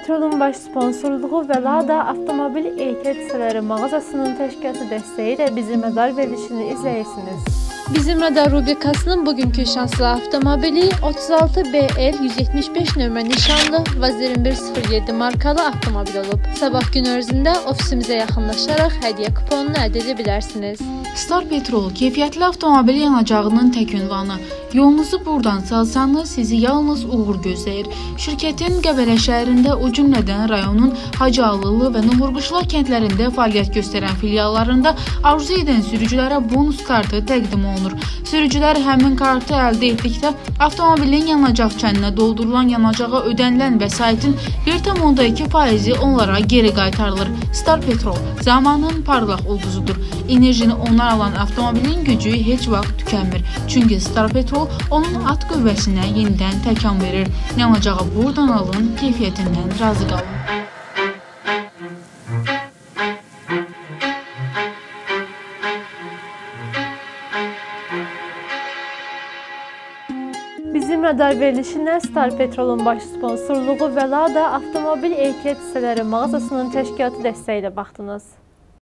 Petrolun baş sponsorluğu və Lada Avtomobil ehtiyat hissələri mağazasının təşkilatı dəstəyi ilə BİZİM RADAR verilişini izləyirsiniz. BİZİM RADAR rubrikasının bugünkü şanslı avtomobili 36BL175 nömrə nişanlı VAZ2107 markalı avtomobil olub. Sabah gün ərzində ofisimizə yaxınlaşaraq hədiyyə kuponunu əldə edə bilərsiniz. Star Petrol keyfiyyətli avtomobili yanacağının tək ünvanı. Yolunuzu buradan salsanız sizi yalnız uğur gözləyir. Şirkətin Qəbələ şəhərində, o cümlədən rayonun Hacı Alılı və Nuhurguşla kəndlərində fəaliyyət göstərən filiallarında arzu edən sürücülərə bonus kartı təqdim olunur. Sürücülər həmin kartı əldə etdikdə avtomobilin yanacaq çəninə doldurulan yanacağa ödənilən vəsaitin 1,2%-i onlara geri qaytarılır. Star Petrol zamanın parlaq ulduzudur. Enerjini onlar alan avtomobilin gücü heç vaxt tükənmir. Çünki Star Petrol onun at qüvvəsinə yenidən təkan verir. Yanacağı buradan alın, keyfiyyətindən razı qalın. BİZİM RADAR verilişinə Star Petrolun baş sponsorluğu və Lada Avtomobil ehtiyat hissələri mağazasının təşkilatı dəstəyi ilə baxdınız.